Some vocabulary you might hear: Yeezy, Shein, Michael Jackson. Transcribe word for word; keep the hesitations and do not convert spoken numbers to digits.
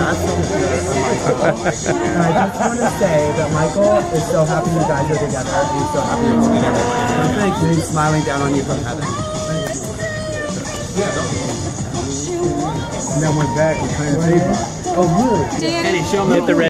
Jackson. And I just want to say that Michael is so happy you guys are together. He's so happy you're together. It's like he's smiling down on you from heaven. And then went back and played the table. Oh, really? Danny, show me the red.